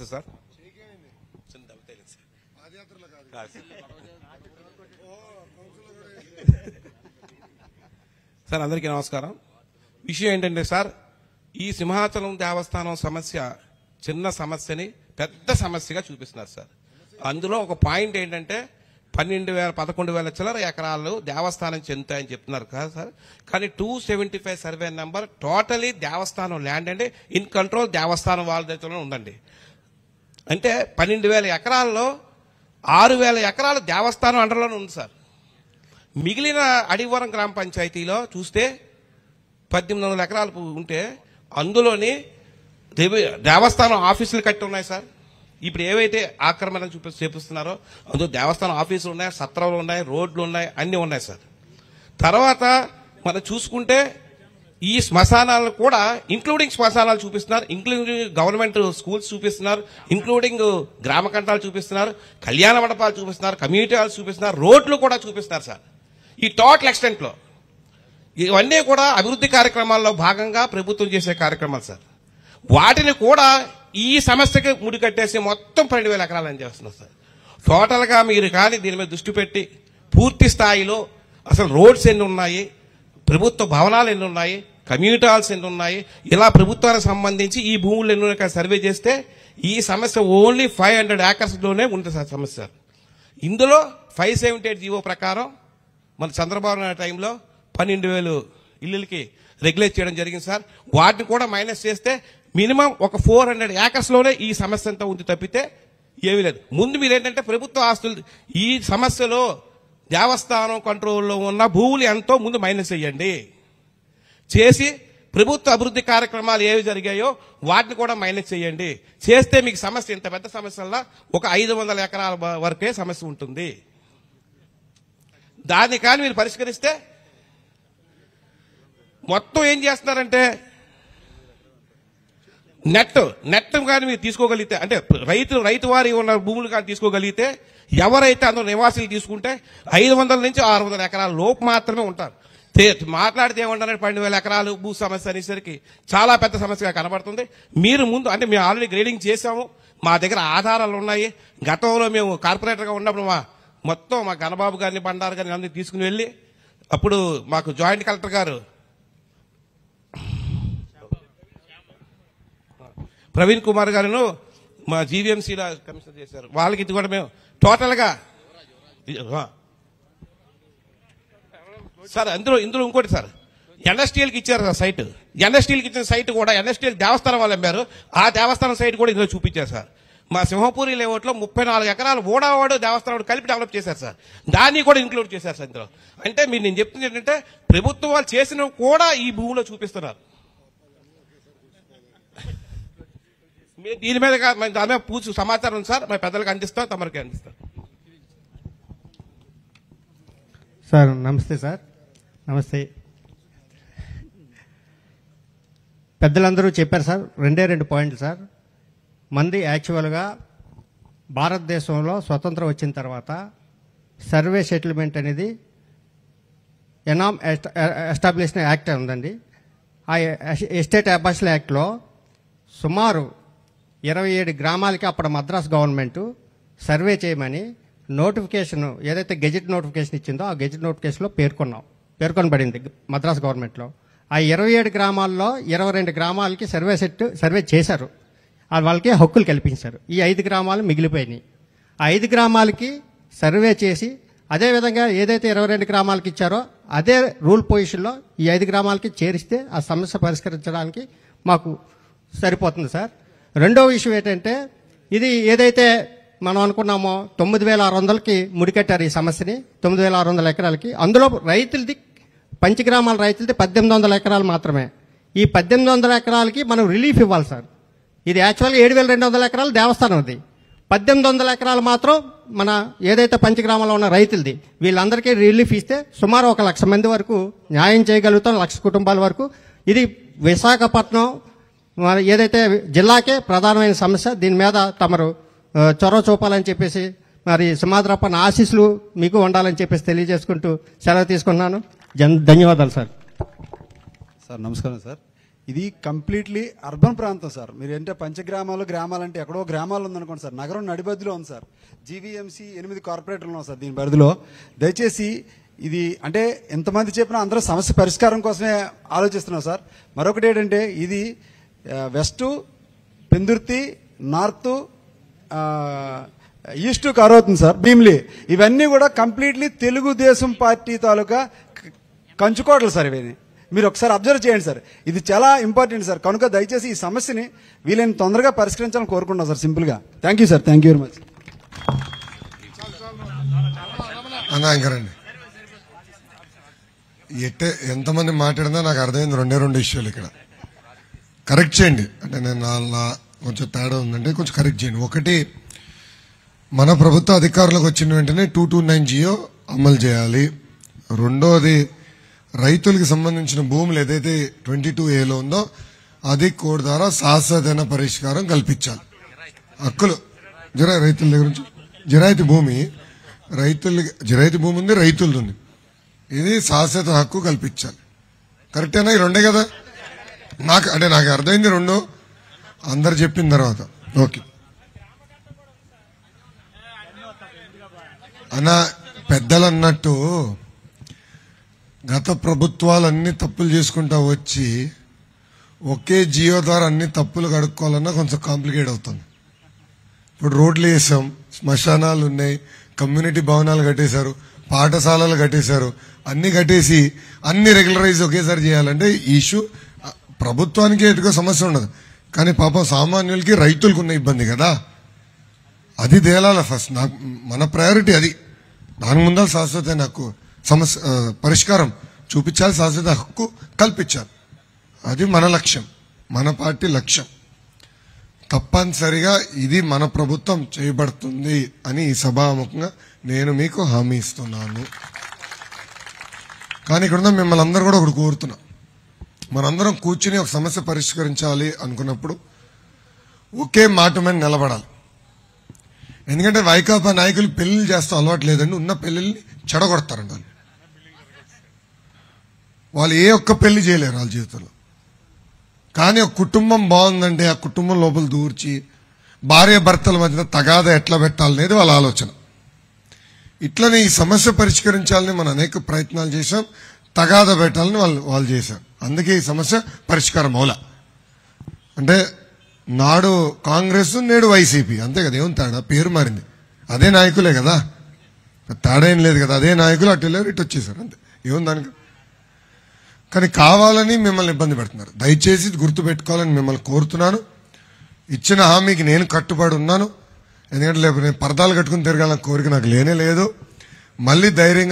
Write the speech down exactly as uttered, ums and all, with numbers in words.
నమస్తే sir. Sir అందరికీ నమస్కారం. విషయం ఏంటంటే సార్, ఈ సింహాచలం దేవస్థానం సమస్య చిన్న సమస్యని పెద్ద సమస్యగా చూపిస్తున్నారు సార్. అందులో ఒక పాయింట్ ఏంటంటే పన్నెండు వేల పదకొండు వేల చిల్లర ఎకరాలు దేవస్థానం చెందుతాయని చెప్తున్నారు కదా సార్, కానీ two seventy five survey number totally దేవస్థానం ల్యాండ్ అంటే ఇన్ కంట్రోల్ దేవస్థానం వాళ్ళ దగ్గరలో ఉందండి. అంటే పన్నెండు వేల ఎకరాల్లో ఆరు వేల ఎకరాలు దేవస్థానం అండర్లోనే ఉంది సార్. మిగిలిన అడివరం గ్రామ పంచాయతీలో చూస్తే పద్దెనిమిది వందల ఎకరాలు ఉంటే అందులోని దేవస్థానం ఆఫీసులు కట్టి ఉన్నాయి సార్. ఇప్పుడు ఏవైతే ఆక్రమణ చూపి చేపిస్తున్నారో అందులో దేవస్థానం ఆఫీసులు ఉన్నాయి, సత్రాలు ఉన్నాయి, రోడ్లు ఉన్నాయి, అన్నీ ఉన్నాయి సార్. తర్వాత మనం చూసుకుంటే ఈ శ్మశానాలను కూడా ఇంక్లూడింగ్ శ్మశానాలు చూపిస్తున్నారు, ఇంక్లూడింగ్ గవర్నమెంట్ స్కూల్స్ చూపిస్తున్నారు, ఇంక్లూడింగ్ గ్రామ కంఠాలు చూపిస్తున్నారు, కళ్యాణ మండపాలు చూపిస్తున్నారు, కమ్యూనిటీ హాల్స్ చూపిస్తున్నారు, రోడ్లు కూడా చూపిస్తున్నారు సార్. ఈ టోటల్ ఎక్స్టెంట్లో ఇవన్నీ కూడా అభివృద్ధి కార్యక్రమాల్లో భాగంగా ప్రభుత్వం చేసే కార్యక్రమాలు సార్. వాటిని కూడా ఈ సమస్యకి ముడికట్టేసి మొత్తం పన్నెండు వేల ఎకరాలు అని చేస్తున్నారు సార్. టోటల్గా మీరు కానీ దీని మీద దృష్టి పెట్టి పూర్తి స్థాయిలో అసలు రోడ్స్ ఎన్ని ఉన్నాయి, ప్రభుత్వ భవనాలు ఎన్ని ఉన్నాయి, కమ్యూనిటీ హాల్స్ ఎన్ని ఉన్నాయి, ఇలా ప్రభుత్వానికి సంబంధించి ఈ భూములు ఎన్ని ఉన్నాయి సర్వే చేస్తే ఈ సమస్య ఓన్లీ ఫైవ్ హండ్రెడ్ ఏకర్స్లోనే ఉంటుంది సార్ సమస్య. ఇందులో ఫైవ్ సెవెంటీ ఎయిట్ జీవో ప్రకారం మన చంద్రబాబు నాయుడు టైంలో పన్నెండు వేలు ఇళ్ళకి రెగ్యులేట్ చేయడం జరిగింది సార్. వాటిని కూడా మైనస్ చేస్తే మినిమం ఒక ఫోర్ హండ్రెడ్ ఏకర్స్లోనే ఈ సమస్య అంతా ఉంది తప్పితే ఏమీ లేదు. ముందు మీరు ఏంటంటే ప్రభుత్వ ఆస్తులు ఈ సమస్యలో దేవస్థానం కంట్రోల్లో ఉన్న భూములు ఎంతో ముందు మైనస్ చేయండి, చేసి ప్రభుత్వ అభివృద్ధి కార్యక్రమాలు ఏవి జరిగాయో వాటిని కూడా మైనస్ చేయండి. చేస్తే మీకు సమస్య ఇంత పెద్ద సమస్యల్లో ఒక ఐదు వందల ఎకరాల వరకే సమస్య ఉంటుంది. దాన్ని కానీ మీరు పరిష్కరిస్తే మొత్తం ఏం చేస్తున్నారంటే నెట్ నెట్ కానీ మీరు తీసుకోగలిగితే, అంటే రైతు రైతు వారి ఉన్న భూములు కానీ తీసుకోగలిగితే ఎవరైతే అందులో నివాసులు తీసుకుంటే ఐదు వందల నుంచి ఆరు వందల ఎకరాల లోపు మాత్రమే ఉంటారు. మాట్లాడితే ఏమంటారంటే పన్నెండు వేల ఎకరాలు భూ సమస్య అనేసరికి చాలా పెద్ద సమస్యగా కనబడుతుంది. మీరు ముందు అంటే మేము ఆల్రెడీ గ్రేడింగ్ చేసాము, మా దగ్గర ఆధారాలు ఉన్నాయి. గతంలో మేము కార్పొరేటర్గా ఉన్నప్పుడు మా మొత్తం మా గణబాబు గారిని, బండారు గారిని అందరినీ తీసుకుని వెళ్ళి అప్పుడు మాకు జాయింట్ కలెక్టర్ గారు ప్రవీణ్ కుమార్ గారును మా జీవీఎంసీలో కమిషనర్ చేశారు, వాళ్ళకి ఇది కూడా మేము టోటల్గా సార్. అందులో ఇందులో ఇంకోటి సార్, ఎన్ఎస్టీఎల్కి ఇచ్చారు సార్ సైట్. ఎన్ఎస్టీఎల్కి ఇచ్చిన సైట్ కూడా ఎన్ఎస్టీఎల్ దేవస్థానం వాళ్ళు అమ్మారు, ఆ దేవస్థానం సైట్ కూడా ఇందులో చూపించారు సార్. మా సింహపూరి లేఅవుట్లో ముప్పై నాలుగు ఎకరాలు ఓడవాడు దేవస్థానం కలిపి డెవలప్ చేశారు సార్, దాన్ని కూడా ఇంక్లూడ్ చేశారు సార్ ఇందులో. అంటే మీరు నేను చెప్తుంది ఏంటంటే ప్రభుత్వం వాళ్ళు చేసినవి కూడా ఈ భూమిలో చూపిస్తున్నారు. మేము దీని మీద దాని మీద పూర్తి సమాచారం ఉంది సార్, మా పెద్దలకు అందిస్తాం, తమరికి అందిస్తాం సార్. నమస్తే సార్. నమస్తే. పెద్దలందరూ చెప్పారు సార్, రెండే రెండు పాయింట్లు సార్. మంది యాక్చువల్గా భారతదేశంలో స్వతంత్రం వచ్చిన తర్వాత సర్వే సెటిల్మెంట్ అనేది ఎనామ్ ఎస్టాబ్లిష్ యాక్ట్ ఉందండి. ఆ ఎస్టేట్ అబార్షన్ యాక్ట్లో సుమారు ఇరవై ఏడు గ్రామాలకి అప్పుడు మద్రాస్ గవర్నమెంటు సర్వే చేయమని నోటిఫికేషన్ ఏదైతే గెజిట్ నోటిఫికేషన్ ఇచ్చిందో ఆ గెజిట్ నోటిఫికేషన్లో పేర్కొన్నాం పేర్కొనబడింది మద్రాస్ గవర్నమెంట్లో. ఆ ఇరవై ఏడు గ్రామాల్లో ఇరవై రెండు గ్రామాలకి సర్వే సెట్ సర్వే చేశారు, వాళ్ళకి హక్కులు కల్పించారు. ఈ ఐదు గ్రామాలు మిగిలిపోయినాయి. ఆ ఐదు గ్రామాలకి సర్వే చేసి అదేవిధంగా ఏదైతే ఇరవై రెండు గ్రామాలకి ఇచ్చారో అదే రూల్ పొజిషన్లో ఈ ఐదు గ్రామాలకి చేరిస్తే ఆ సమస్య పరిష్కరించడానికి మాకు సరిపోతుంది సార్. రెండో విషయం ఏంటంటే, ఇది ఏదైతే మనం అనుకున్నామో తొమ్మిది వేల ఆరు వందలకి ముడికట్టారు ఈ సమస్యని, తొమ్మిది వేల ఆరు వందల ఎకరాలకి. అందులో రైతులది పంచగ్రామాల రైతులది పద్దెనిమిది వందల ఎకరాలు మాత్రమే. ఈ పద్దెనిమిది వందల ఎకరాలకి మనం రిలీఫ్ ఇవ్వాలి సార్. ఇది యాక్చువల్గా ఏడు వేల రెండు వందల ఎకరాలు దేవస్థానం, అది పద్దెనిమిది వందల ఎకరాలు మాత్రం మన ఏదైతే పంచగ్రామాల్లో ఉన్న రైతులది, వీళ్ళందరికీ రిలీఫ్ ఇస్తే సుమారు ఒక లక్ష మంది వరకు న్యాయం చేయగలుగుతాం, లక్ష కుటుంబాల వరకు. ఇది విశాఖపట్నం ఏదైతే జిల్లాకే ప్రధానమైన సమస్య. దీని మీద తమరు చొరవ చూపాలని చెప్పేసి మరి సుమాధరప్ప ఆశీస్సులు మీకు ఉండాలని చెప్పేసి తెలియజేసుకుంటూ సెలవు తీసుకున్నాను. ధన్యవాదాలు సార్. సార్ నమస్కారం సార్. ఇది కంప్లీట్లీ అర్బన్ ప్రాంతం సార్. మీరు అంటే పంచగ్రామాలు గ్రామాలంటే ఎక్కడో గ్రామాలు ఉందనుకోండి సార్, నగరం నడిబద్దులో ఉంది సార్. జీవీఎంసీ ఎనిమిది కార్పొరేటర్లు ఉన్నాం సార్ దీని పరిధిలో. దయచేసి ఇది అంటే ఎంతమంది చెప్పినా అందరూ సమస్య పరిష్కారం కోసమే ఆలోచిస్తున్నాం సార్. మరొకటి ఏంటంటే ఇది west Pendurthi north east cover అవుతుంది సార్, భీమిలి, ఇవన్నీ కూడా కంప్లీట్లీ తెలుగుదేశం పార్టీ తాలూకా కంచుకోటలు సార్. ఇవన్నీ మీరు ఒకసారి అబ్జర్వ్ చేయండి సార్. ఇది చాలా ఇంపార్టెంట్ సార్. కనుక దయచేసి ఈ సమస్యని వీళ్ళని తొందరగా పరిష్కరించాలని కోరుకుంటున్నాం సార్. సింపుల్గా thank you sir. Thank you very much. ఎట్టే ఎంతమంది మాట్లాడిందో నాకు అర్థమైంది. రెండే రెండు ఇష్యూలు ఇక్కడ కరెక్ట్ చేయండి అంటే నేను అలా కొంచెం తేడా ఉందంటే కొంచెం కరెక్ట్ చేయండి. ఒకటి, మన ప్రభుత్వ అధికారులకు వచ్చిన వెంటనే టూ టూ నైన్ జియో అమలు చేయాలి. రెండోది, రైతులకు సంబంధించిన భూములు ఏదైతే ట్వంటీ టూ ఏలో ఉందో అది కోడ్ ద్వారా శాశ్వతమైన పరిష్కారం కల్పించాలి. హక్కులు జిరా రైతుల దగ్గర నుంచి జిరాయితీ భూమి రైతుల జిరాయితీ భూమి ఉంది, రైతులది ఉంది, ఇది శాశ్వత హక్కు కల్పించాలి. కరెక్టేనా? ఈ రెండే కదా నాకు అంటే నాకు అర్థమైంది రెండు అందరు చెప్పిన తర్వాత. ఓకే అన్న, పెద్దలు అన్నట్టు గత ప్రభుత్వాలన్నీ తప్పులు చేసుకుంటా వచ్చి ఒకే జియో ద్వారా అన్ని తప్పులు కడుక్కోవాలన్నా కొంచెం కాంప్లికేట్ అవుతుంది. ఇప్పుడు రోడ్లు వేసాం, శ్మశానాలు ఉన్నాయి, కమ్యూనిటీ భవనాలు కట్టేశారు, పాఠశాలలు కట్టేశారు, అన్ని కట్టేసి అన్ని రెగ్యులరైజ్ ఒకేసారి చేయాలంటే ఈ ఇష్యూ ప్రభుత్వానికి ఎటుకో సమస్య ఉండదు, కానీ పాపం సామాన్యులకి రైతులకు ఉన్న ఇబ్బంది కదా, అది తేలాల ఫస్ట్. నాకు మన ప్రయారిటీ అది. దాని ముందర శాశ్వత నాకు సమస్య పరిష్కారం చూపించాలి, శాశ్వత హక్కు కల్పించాలి. అది మన లక్ష్యం, మన పార్టీ లక్ష్యం. తప్పనిసరిగా ఇది మన ప్రభుత్వం చేయబడుతుంది అని ఈ సభాముఖంగా నేను మీకు హామీ ఇస్తున్నాను. కానీ ఇక్కడ మిమ్మల్ని అందరూ కూడా ఒకటి కోరుతున్నా, మనందరం కూర్చుని ఒక సమస్య పరిష్కరించాలి అనుకున్నప్పుడు ఒకే మాట మీద నిలబడాలి. ఎందుకంటే వైకాపా నాయకులు పెళ్లిళ్ళు చేస్తూ అలవాటు లేదండి, ఉన్న పెళ్లిళ్ళని చెడగొడతారండి. వాళ్ళు వాళ్ళు ఏ ఒక్క పెళ్లి చేయలేరు వాళ్ళ జీవితంలో, కానీ ఒక కుటుంబం బాగుందంటే ఆ కుటుంబం లోపల దూర్చి భార్య భర్తల మధ్య తగాదా ఎట్లా పెట్టాలనేది వాళ్ళ ఆలోచన. ఇట్లనే ఈ సమస్య పరిష్కరించాలని మనం అనేక ప్రయత్నాలు చేశాం, తగాదా పెట్టాలని వాళ్ళు వాళ్ళు చేశారు. అందుకే ఈ సమస్య పరిష్కారం అవలా. అంటే నాడు కాంగ్రెస్, నేడు వైసీపీ, అంతే కదా, ఏం తేడా? పేరు మారింది, అదే నాయకులే కదా, తేడా ఏం లేదు కదా, అదే నాయకులు అటు వెళ్ళారు ఇటు వచ్చేసారు, అంతే. ఏముంది దానికి? కానీ కావాలని మిమ్మల్ని ఇబ్బంది పెడుతున్నారు. దయచేసి గుర్తుపెట్టుకోవాలని మిమ్మల్ని కోరుతున్నాను. ఇచ్చిన హామీకి నేను కట్టుబడి ఉన్నాను, ఎందుకంటే లేకపోతే నేను పరదాలు కట్టుకుని తిరగాలని కోరిక నాకు లేనే లేదు. మళ్ళీ ధైర్యంగా